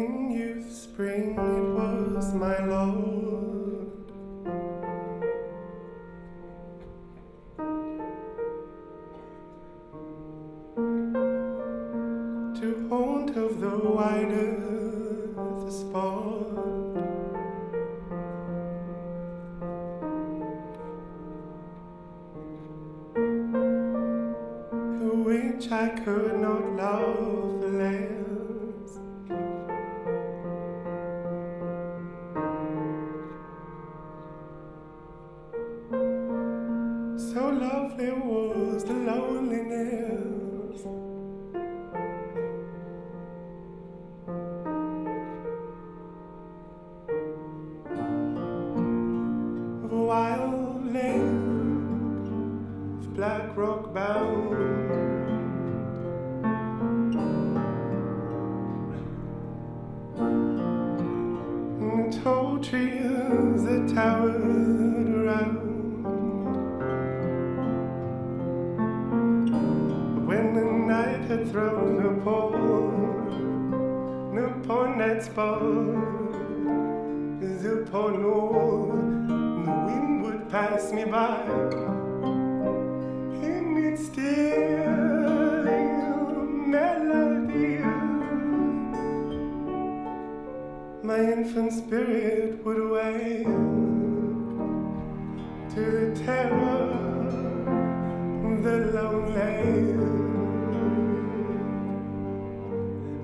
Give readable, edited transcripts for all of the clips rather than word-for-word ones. In youth spring it was my Lord, to haunt of the wide earth a spot, the which I could not love the land. So lovely was the loneliness, of a wild land, black rock bound, and the tall trees that towered around. Had thrown upon that spot, as upon all, the wind would pass me by, and it's still melody. My infant spirit would wake to the terror of the lonely.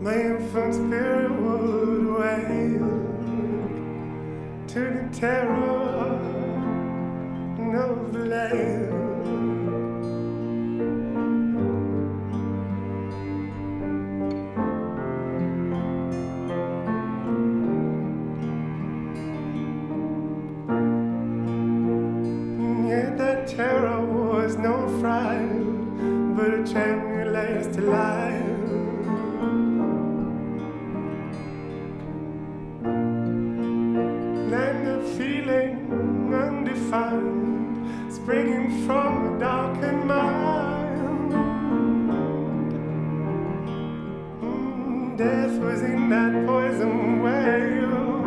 My infant spirit would wake to the terror of the land. And yet that terror was no fright, but a tremulous delight. Springing from a darkened mind, death was in that poison whale,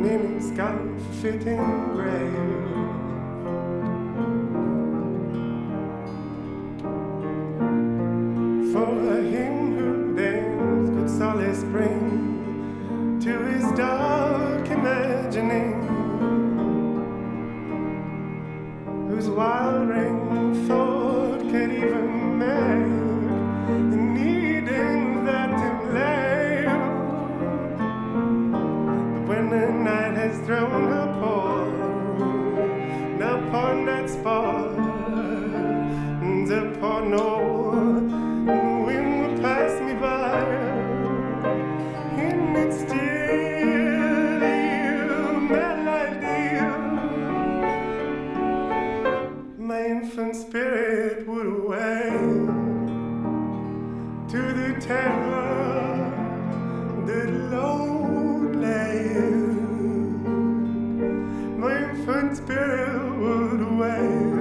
meaning scarf fitting grave. For him who danced could solace bring to his dark imagining, whose wild ring thought could even make needing that to blame. But when the night has thrown a pall upon that spot, and upon all, the wind will pass me by, and it's still a melody. My infant spirit would awake to the terror, the loneliness. My infant spirit would awake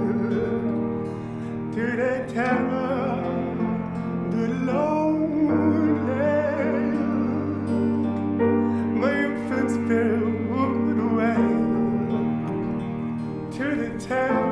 to the terror, the loneliness. My infant spirit would awake to the terror.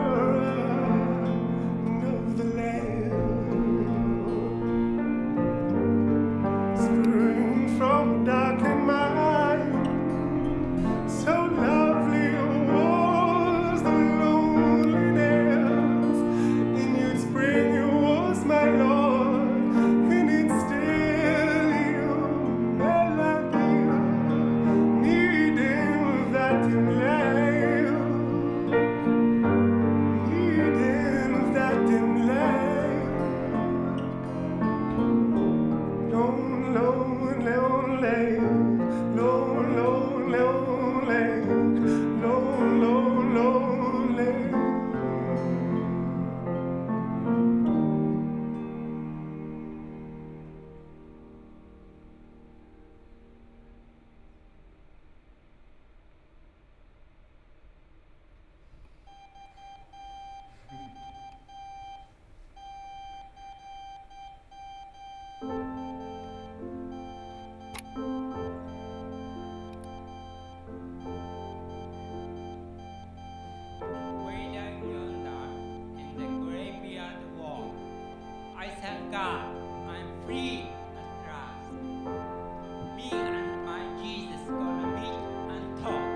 God. I am free at last. Me and my Jesus gonna meet and talk.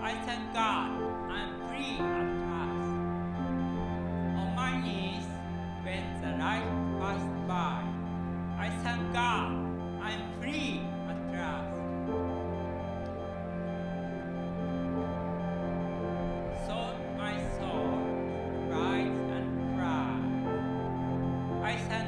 I thank God. I am free at last. On my knees when the light passed by. I thank God. I am free at last. So I saw rise and cry. I thank